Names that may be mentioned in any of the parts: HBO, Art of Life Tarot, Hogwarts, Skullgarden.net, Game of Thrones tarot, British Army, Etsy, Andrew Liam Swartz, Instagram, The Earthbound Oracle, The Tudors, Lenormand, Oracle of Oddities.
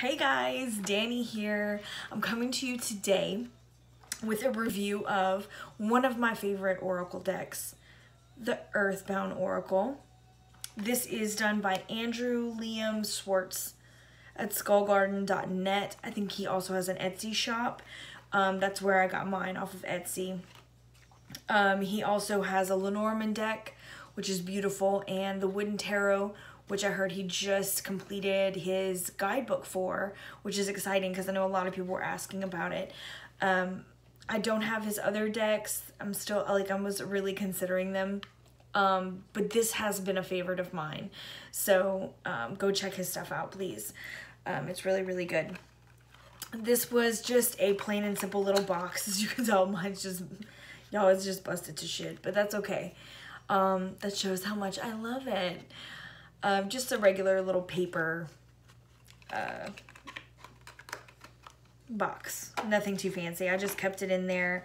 Hey guys, Danny here. I'm coming to you today with a review of one of my favorite oracle decks, The Earthbound Oracle. This is done by Andrew Liam Swartz at Skullgarden.net. I think he also has an Etsy shop. That's where I got mine, off of Etsy. He also has a Lenormand deck, which is beautiful, and the Wooden Tarot, which I heard he just completed his guidebook for, which is exciting because I know a lot of people were asking about it. I don't have his other decks. I'm still, like, I was really considering them, but this has been a favorite of mine. So go check his stuff out, please. It's really, really good. This was just a plain and simple little box. As you can tell, mine's just, y'all, it's just busted to shit, but that's okay. That shows how much I love it. Just a regular little paper box, nothing too fancy. I just kept it in there.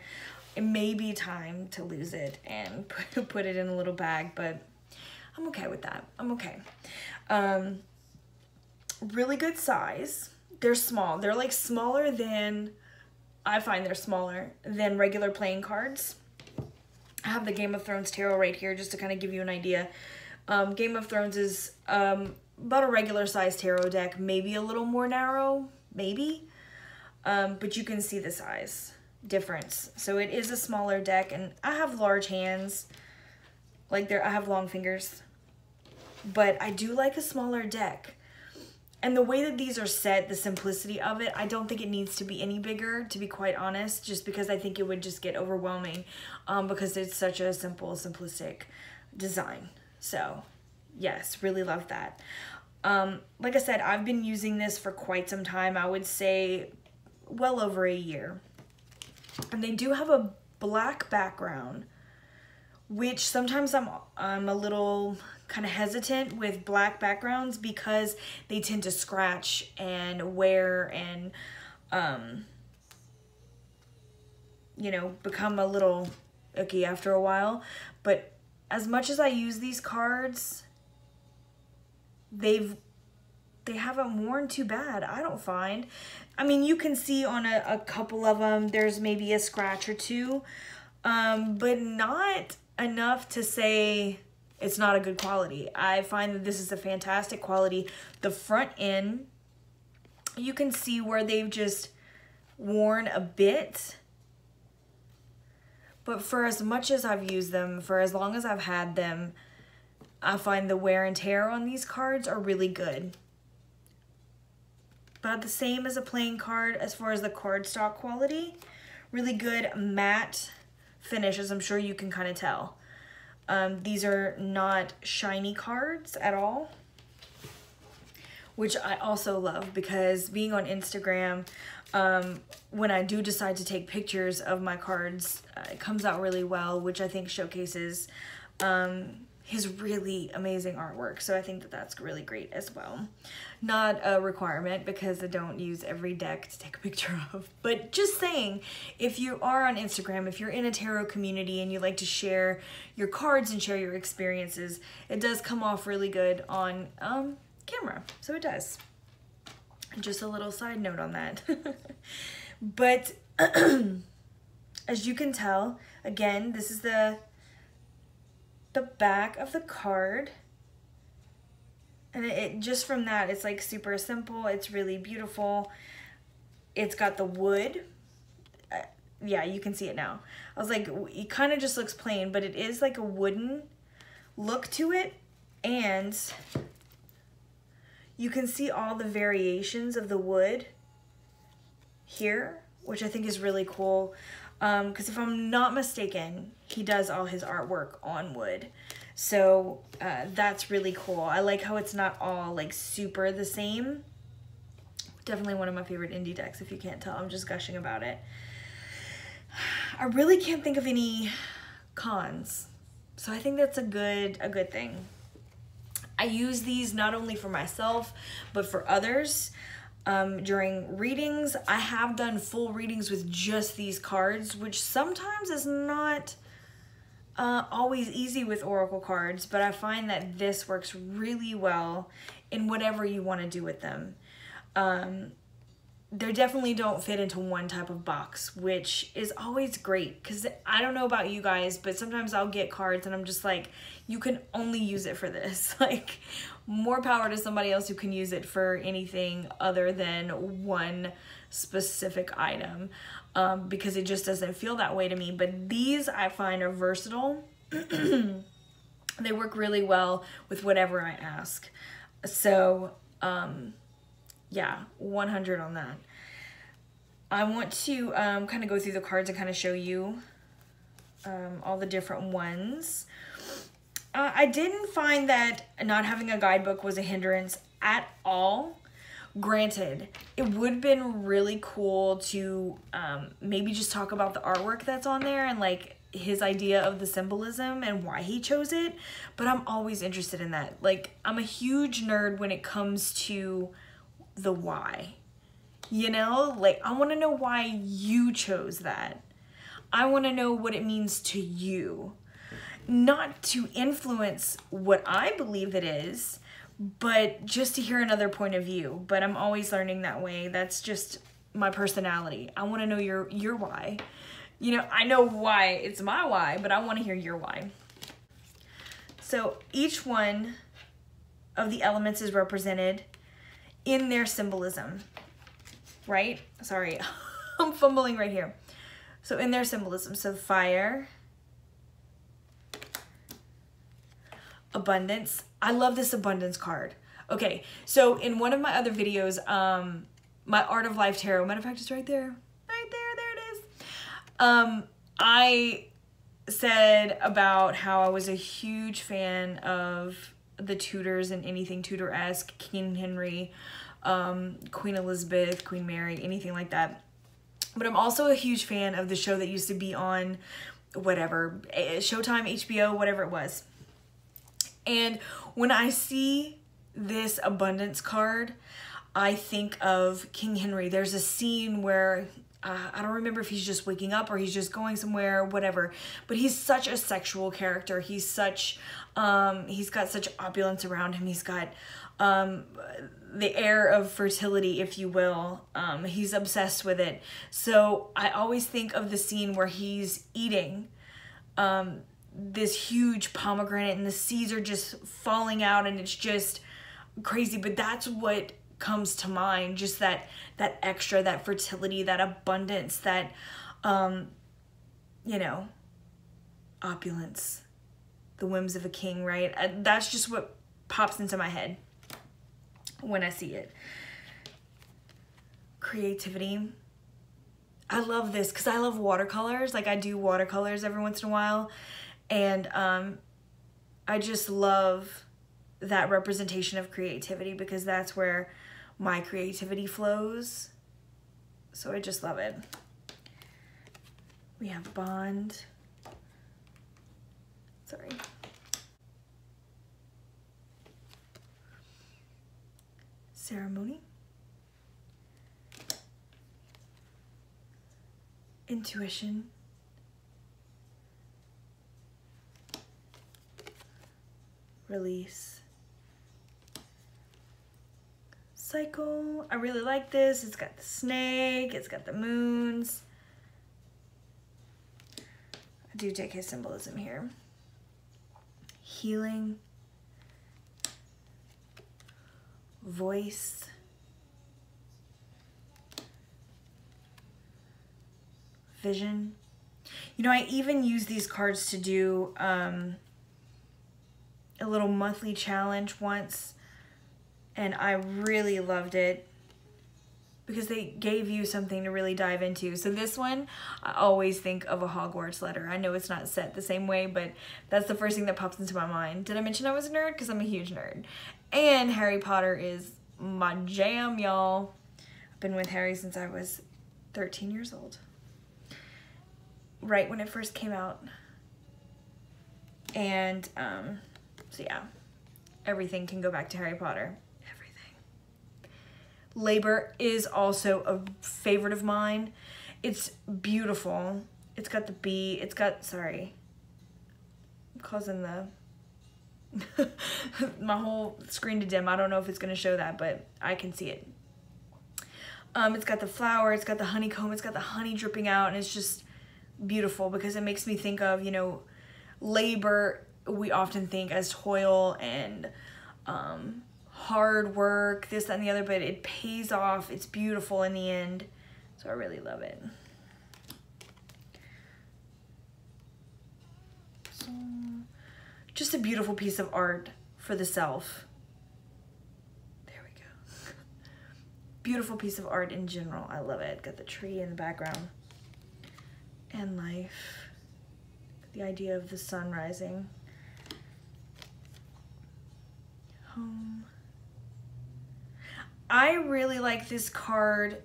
It may be time to lose it and put it in a little bag, but I'm okay with that. I'm okay. Really good size. They're small. They're like smaller than, I find they're smaller than regular playing cards. I have the Game of Thrones tarot right here just to kind of give you an idea. Game of Thrones is about a regular size tarot deck, maybe a little more narrow, maybe, but you can see the size difference. So it is a smaller deck, and I have large hands, like I have long fingers, but I do like a smaller deck. And the way that these are set, the simplicity of it, I don't think it needs to be any bigger, to be quite honest, just because I think it would just get overwhelming because it's such a simple, simplistic design. So yes, really love that. Like I said, I've been using this for quite some time. I would say well over a year. And they do have a black background, which sometimes I'm a little kind of hesitant with black backgrounds because they tend to scratch and wear and, you know, become a little icky after a while. But as much as I use these cards, they haven't worn too bad, I don't find. I mean, you can see on a couple of them, there's maybe a scratch or two, but not enough to say it's not a good quality. I find that this is a fantastic quality. The front end, you can see where they've just worn a bit. But for as much as I've used them, for as long as I've had them, I find the wear and tear on these cards are really good. About the same as a playing card as far as the cardstock quality. Really good matte finish, as I'm sure you can kind of tell. These are not shiny cards at all, which I also love because being on Instagram, when I do decide to take pictures of my cards, it comes out really well, which I think showcases his really amazing artwork. So I think that that's really great as well. Not a requirement because I don't use every deck to take a picture of, but just saying, if you are on Instagram, if you're in a tarot community and you like to share your cards and share your experiences, it does come off really good on camera. So it does. Just a little side note on that. But as you can tell, again, this is the back of the card, and it just from that, it's like super simple. It's really beautiful. It's got the wood. Yeah, you can see it now. I was like, it kind of just looks plain, but it is like a wooden look to it, and you can see all the variations of the wood here, which I think is really cool. Because if I'm not mistaken, he does all his artwork on wood. So that's really cool. I like how it's not all like super the same. Definitely one of my favorite indie decks, if you can't tell. I'm just gushing about it. I really can't think of any cons. So I think that's a good thing. I use these not only for myself, but for others. During readings, I have done full readings with just these cards, which sometimes is not always easy with oracle cards, but I find that this works really well in whatever you want to do with them. They definitely don't fit into one type of box, which is always great, because I don't know about you guys, but sometimes I'll get cards and I'm just like, you can only use it for this. Like, more power to somebody else who can use it for anything other than one specific item, because it just doesn't feel that way to me. But these I find are versatile. They work really well with whatever I ask. So, yeah, 100 on that. I want to kind of go through the cards and kind of show you all the different ones. I didn't find that not having a guidebook was a hindrance at all. Granted, it would have been really cool to maybe just talk about the artwork that's on there and like his idea of the symbolism and why he chose it, but I'm always interested in that. Like, I'm a huge nerd when it comes to the why, you know? Like, I want to know why you chose that. I want to know what it means to you, not to influence what I believe it is, but just to hear another point of view. But I'm always learning that way. That's just my personality. I want to know your why. You know, I know why it's my why, but I want to hear your why. So each one of the elements is represented in their symbolism, right? Sorry, I'm fumbling right here. So in their symbolism, so fire, abundance. I love this abundance card. Okay, so in one of my other videos, my Art of Life Tarot, matter of fact, it's right there, there it is. I said about how I was a huge fan of the Tudors and anything Tudor-esque, King Henry, Queen Elizabeth, Queen Mary, anything like that. But I'm also a huge fan of the show that used to be on whatever, Showtime, HBO, whatever it was. And when I see this abundance card, I think of King Henry. There's a scene where, I don't remember if he's just waking up or he's just going somewhere or whatever, but he's such a sexual character. He's such, he's got such opulence around him. He's got the air of fertility, if you will. He's obsessed with it. So I always think of the scene where he's eating this huge pomegranate and the seeds are just falling out and it's just crazy. But that's what comes to mind, just that extra, that fertility, that abundance, that you know, opulence, the whims of a king, right? That's just what pops into my head when I see it. Creativity. I love this because I love watercolors. Like, I do watercolors every once in a while, and I just love that representation of creativity, because that's where my creativity flows. So I just love it. We have bond. Sorry. Ceremony. Intuition. Release. Cycle. I really like this. It's got the snake, it's got the moons. I do take his symbolism here. Healing. Voice. Vision. You know, I even use these cards to do a little monthly challenge once. And I really loved it because they gave you something to really dive into. So this one, I always think of a Hogwarts letter. I know it's not set the same way, but that's the first thing that pops into my mind. Did I mention I was a nerd? Because I'm a huge nerd. And Harry Potter is my jam, y'all. I've been with Harry since I was 13 years old. Right when it first came out. And so yeah, everything can go back to Harry Potter. Labor is also a favorite of mine. It's beautiful. It's got the bee. It's got, sorry, I'm causing the, my whole screen to dim. I don't know if it's going to show that, but I can see it. It's got the flower, it's got the honeycomb, it's got the honey dripping out, and it's just beautiful because it makes me think of, you know, labor. We often think as toil and hard work, this, that, and the other, but it pays off. It's beautiful in the end. So I really love it. So, just a beautiful piece of art for the self. There we go. Beautiful piece of art in general. I love it. Got the tree in the background. And life. The idea of the sun rising. Home. I really like this card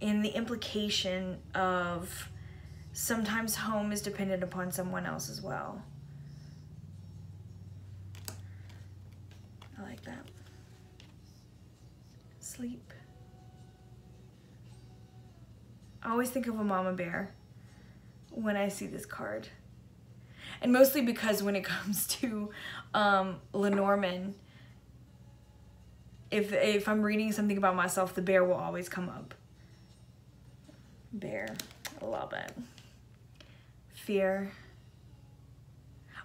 in the implication of sometimes home is dependent upon someone else as well. I like that. Sleep. I always think of a mama bear when I see this card. And mostly because when it comes to Lenormand, if I'm reading something about myself, the bear will always come up. Bear, I love it. Fear.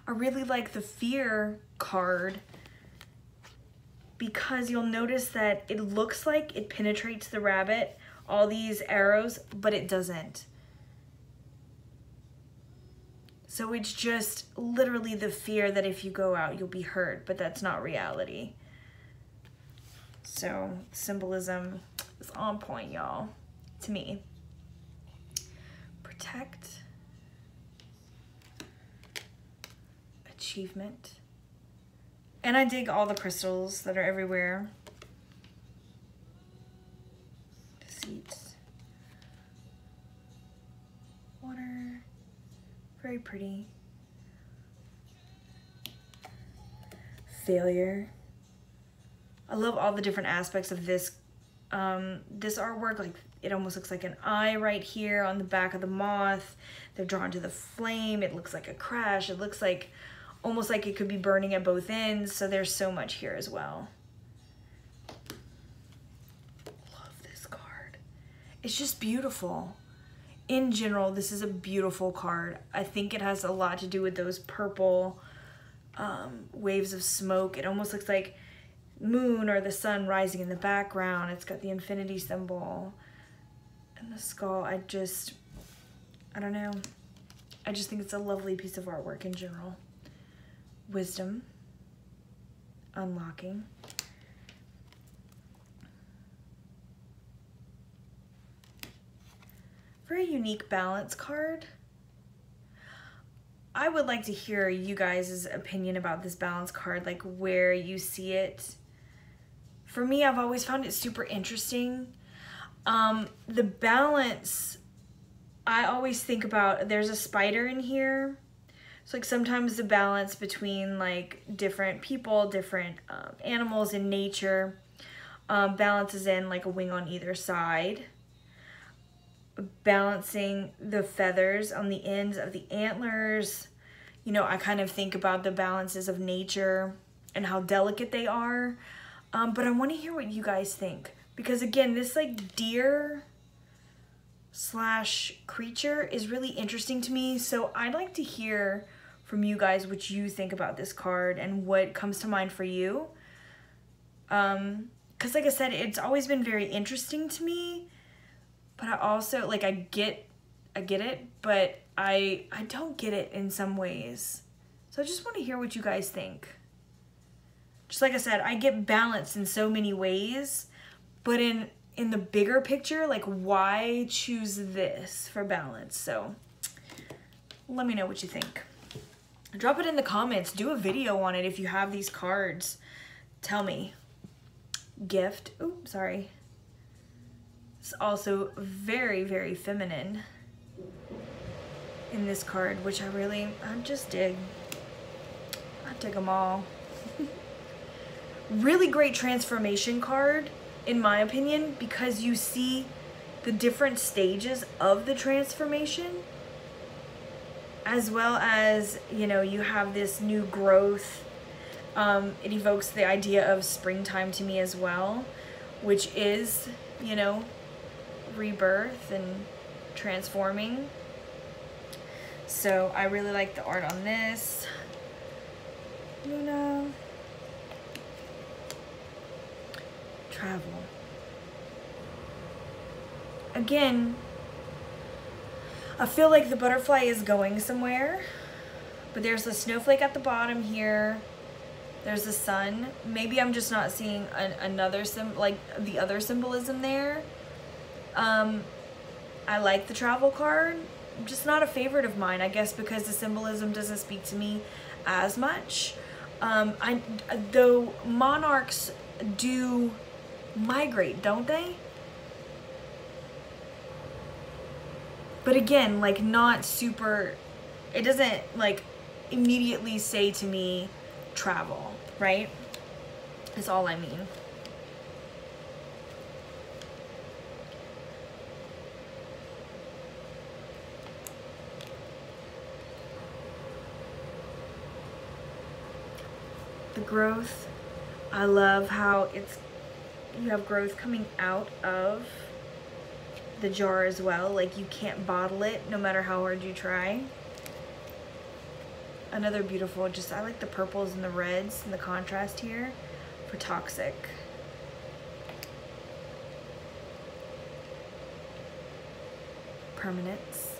I really like the fear card because you'll notice that it looks like it penetrates the rabbit, all these arrows, but it doesn't. So it's just literally the fear that if you go out, you'll be hurt, but that's not reality. So symbolism is on point, y'all, to me. Protect. Achievement. And I dig all the crystals that are everywhere. Deceit. Water. Very pretty. Failure. I love all the different aspects of this this artwork. Like, it almost looks like an eye right here on the back of the moth. They're drawn to the flame. It looks like a crash. It looks like almost like it could be burning at both ends. So there's so much here as well. Love this card. It's just beautiful. In general, this is a beautiful card. I think it has a lot to do with those purple waves of smoke. It almost looks like moon or the sun rising in the background. It's got the infinity symbol and the skull. I don't know. I just think it's a lovely piece of artwork in general. Wisdom. Unlocking. Very unique balance card. I would like to hear you guys' opinion about this balance card, like where you see it. For me, I've always found it super interesting. The balance, I always think about, there's a spider in here. So like sometimes the balance between like different people, different animals in nature, balances in like a wing on either side. Balancing the feathers on the ends of the antlers. You know, I kind of think about the balances of nature and how delicate they are. But I want to hear what you guys think. Because again, this like deer / creature is really interesting to me. So I'd like to hear from you guys what you think about this card and what comes to mind for you. Because like I said, it's always been very interesting to me. But I also, like, I get it, but I don't get it in some ways. So I just want to hear what you guys think. Just like I said, I get balanced in so many ways, but in the bigger picture, like, why choose this for balance? So let me know what you think. Drop it in the comments. Do a video on it if you have these cards. Tell me. Gift. Oops, sorry. Also very, very feminine in this card, which I just dig. I dig them all. Really great transformation card, in my opinion, because you see the different stages of the transformation, as well as, you know, you have this new growth. It evokes the idea of springtime to me as well, which is, you know, rebirth and transforming. So I really like the art on this. Luna. Travel. Again, I feel like the butterfly is going somewhere, but there's a snowflake at the bottom here. There's the sun. Maybe I'm just not seeing the other symbolism there. I like the travel card. Just not a favorite of mine, I guess, because the symbolism doesn't speak to me as much. Though monarchs do migrate, don't they? But again, like, not super, it doesn't like immediately say to me travel, right? That's all I mean. The growth, I love how it's, you have growth coming out of the jar as well. Like, you can't bottle it no matter how hard you try. Another beautiful, just, I like the purples and the reds and the contrast here for toxic. Permanence.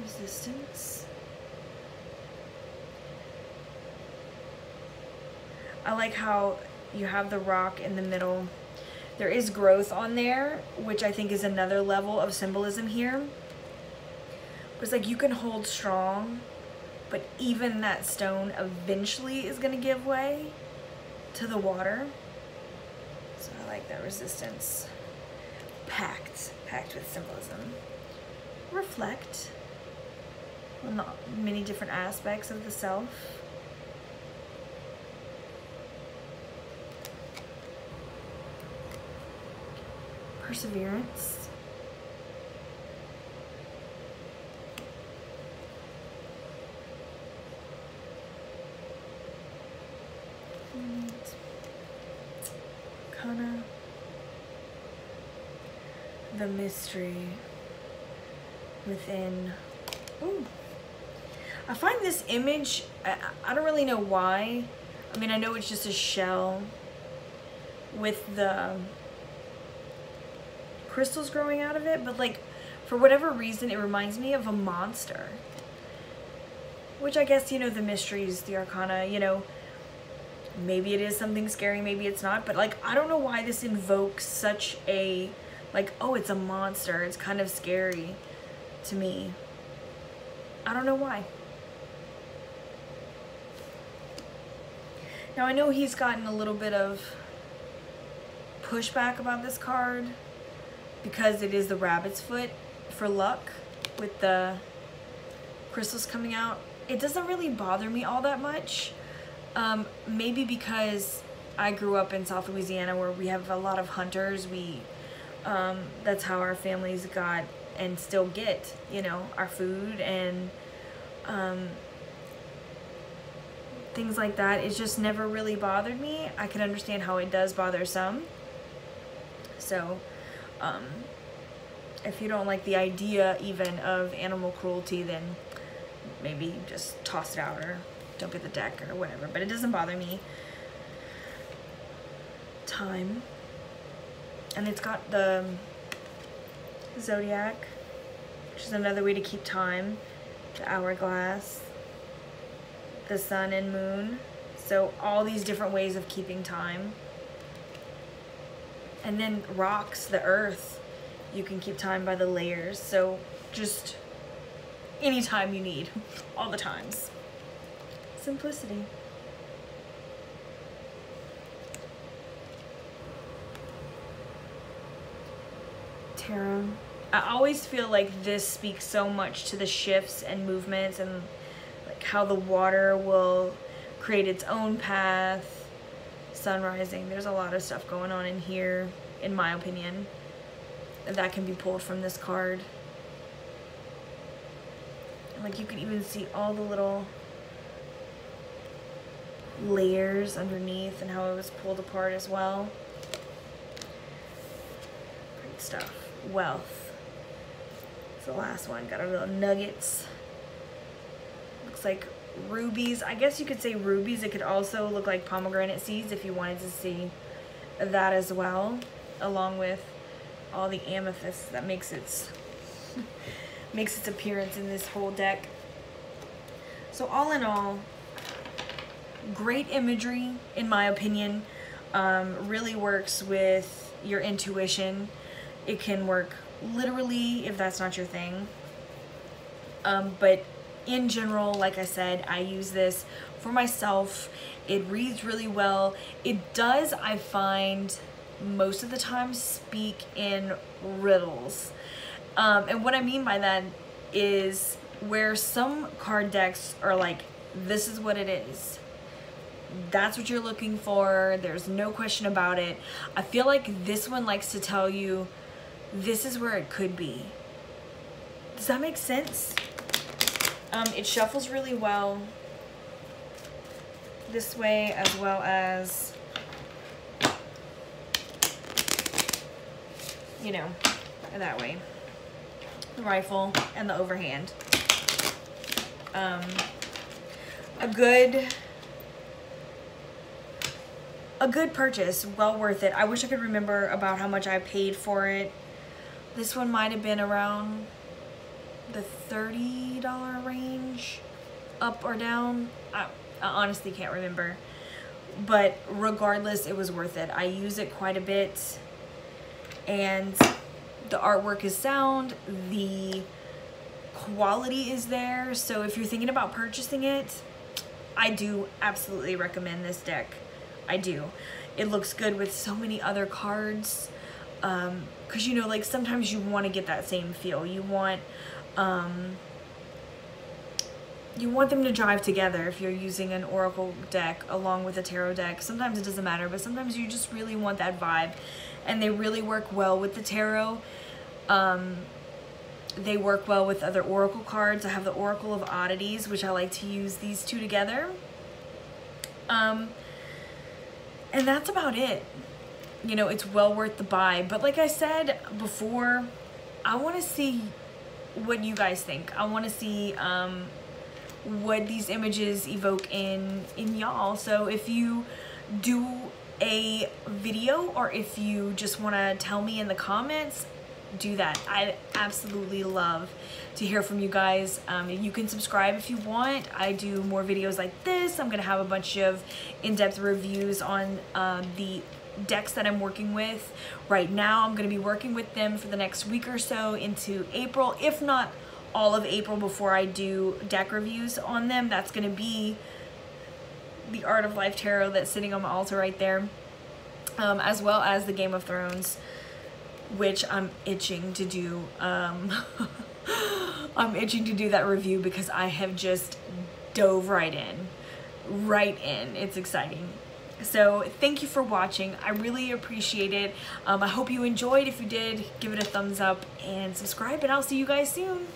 Resistance. I like how you have the rock in the middle. There is growth on there, which I think is another level of symbolism here. But it's like you can hold strong, but even that stone eventually is going to give way to the water. So I like that resistance. Pact. Pact with symbolism. Reflect on the many different aspects of the self. Perseverance. And Kana. The mystery within. Ooh. I find this image, I don't really know why. I mean, I know it's just a shell with the crystals growing out of it, but like, for whatever reason, it reminds me of a monster, which I guess, you know, the mysteries, the arcana, you know, maybe it is something scary, maybe it's not, but like, I don't know why this invokes such a, like, oh, it's a monster, it's kind of scary to me. I don't know why. Now I know he's gotten a little bit of pushback about this card, because it is the rabbit's foot for luck with the crystals coming out. It doesn't really bother me all that much. Maybe because I grew up in South Louisiana where we have a lot of hunters. That's how our families got and still get, you know, our food and things like that. It's just never really bothered me. I can understand how it does bother some. So, if you don't like the idea even of animal cruelty, then maybe just toss it out or don't get the deck or whatever, but it doesn't bother me. Time. And it's got the zodiac, which is another way to keep time, the hourglass, the sun and moon. So all these different ways of keeping time. And then rocks, the earth, you can keep time by the layers. So just any time you need, all the times. Simplicity. Tarot. I always feel like this speaks so much to the shifts and movements and like how the water will create its own path. Sun rising. There's a lot of stuff going on in here, in my opinion, that can be pulled from this card. And like, you can even see all the little layers underneath and how it was pulled apart as well. Great stuff. Wealth. It's the last one. Got our little nuggets. Looks like rubies. I guess you could say rubies. It could also look like pomegranate seeds if you wanted to see that as well, along with all the amethysts that makes its appearance in this whole deck. So all in all, great imagery in my opinion. Really works with your intuition. It can work literally if that's not your thing. But in general, like I said, I use this for myself. It reads really well. It does, I find, most of the time speak in riddles. And what I mean by that is where some card decks are like, this is what it is. That's what you're looking for. There's no question about it. I feel like this one likes to tell you, this is where it could be. Does that make sense? It shuffles really well this way, as well as, you know, that way. The rifle and the overhand. A good purchase, well worth it. I wish I could remember about how much I paid for it. This one might have been around the $30 range, up or down. I honestly can't remember. But regardless, it was worth it. I use it quite a bit, and the artwork is sound, the quality is there. So if you're thinking about purchasing it, I do absolutely recommend this deck. I do. It looks good with so many other cards, because, you know, like sometimes you want to get that same feel. You want them to jive together if you're using an oracle deck along with a tarot deck. Sometimes it doesn't matter, but sometimes you just really want that vibe, and they really work well with the tarot. They work well with other oracle cards. I have the Oracle of Oddities, which I like to use these two together. And that's about it. You know, it's well worth the buy. But like I said before, I want to see what you guys think. I want to see what these images evoke in y'all. So if you do a video, or if you just want to tell me in the comments, do that. I absolutely love to hear from you guys. You can subscribe if you want. I do more videos like this. I'm gonna have a bunch of in-depth reviews on the decks that I'm working with right now. I'm gonna be working with them for the next week or so into April, if not all of April, before I do deck reviews on them. That's gonna be the Art of Life Tarot that's sitting on my altar right there, as well as the Game of Thrones, which I'm itching to do. I'm itching to do that review because I have just dove right in. It's exciting. So thank you for watching. I really appreciate it. I hope you enjoyed. If you did, give it a thumbs up and subscribe, and I'll see you guys soon.